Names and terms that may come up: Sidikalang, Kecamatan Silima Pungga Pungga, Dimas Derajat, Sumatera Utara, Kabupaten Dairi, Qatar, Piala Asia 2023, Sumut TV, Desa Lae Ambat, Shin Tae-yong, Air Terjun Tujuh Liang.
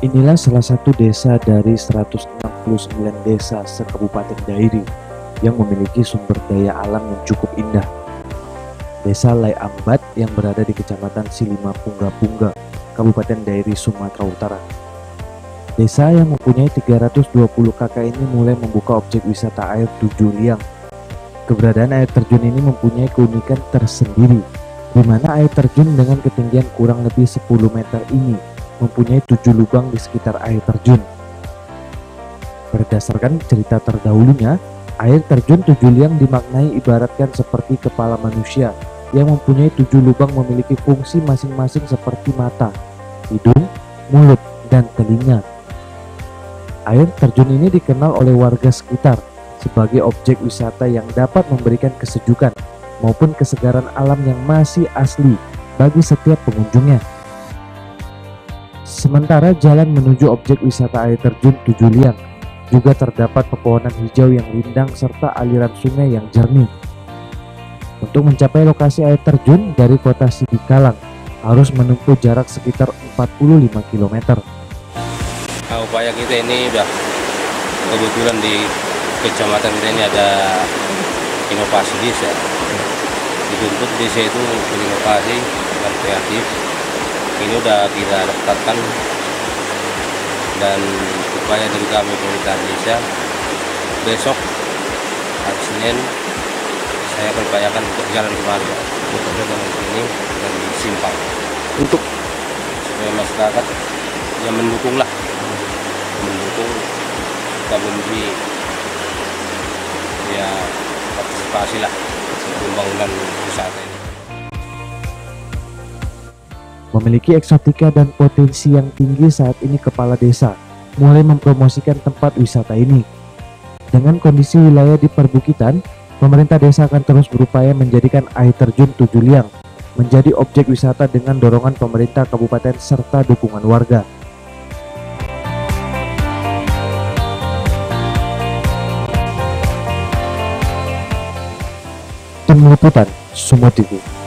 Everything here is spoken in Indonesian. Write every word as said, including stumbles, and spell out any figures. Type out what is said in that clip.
Inilah salah satu desa dari seratus enam puluh sembilan desa se-Kabupaten Dairi yang memiliki sumber daya alam yang cukup indah. Desa Lae Ambat yang berada di Kecamatan Silima Pungga Pungga, Kabupaten Dairi, Sumatera Utara. Desa yang mempunyai tiga ratus dua puluh kakak ini mulai membuka objek wisata air Tujuh Liang. Keberadaan air terjun ini mempunyai keunikan tersendiri, di mana air terjun dengan ketinggian kurang lebih sepuluh meter ini mempunyai tujuh lubang di sekitar air terjun. Berdasarkan cerita terdahulunya, air terjun Tujuh Liang dimaknai ibaratkan seperti kepala manusia yang mempunyai tujuh lubang, memiliki fungsi masing-masing seperti mata, hidung, mulut, dan telinga. Air terjun ini dikenal oleh warga sekitar sebagai objek wisata yang dapat memberikan kesejukan maupun kesegaran alam yang masih asli bagi setiap pengunjungnya. Sementara jalan menuju objek wisata air terjun Tujuh Liang juga terdapat pepohonan hijau yang rindang serta aliran sungai yang jernih. Untuk mencapai lokasi air terjun dari kota Sidikalang harus menempuh jarak sekitar empat puluh lima kilometer. Nah, upaya kita ini udah kebetulan di kecamatan kita ini ada inovasi desa. Dituntut desa itu berinovasi dan kreatif. Ini udah kita daftarkan, dan upaya dari kami pemerintah desa, besok hari Senin saya berbayakan untuk jalan kembali ini dan disimpang untuk supaya masyarakat yang mendukunglah mendukung dan memberi ya partisipasi lah pembangunan wisata ini. Memiliki eksotika dan potensi yang tinggi, saat ini kepala desa mulai mempromosikan tempat wisata ini. Dengan kondisi wilayah di perbukitan, pemerintah desa akan terus berupaya menjadikan air terjun Tujuh Liang menjadi objek wisata dengan dorongan pemerintah kabupaten serta dukungan warga. Tim Liputan Sumut T V.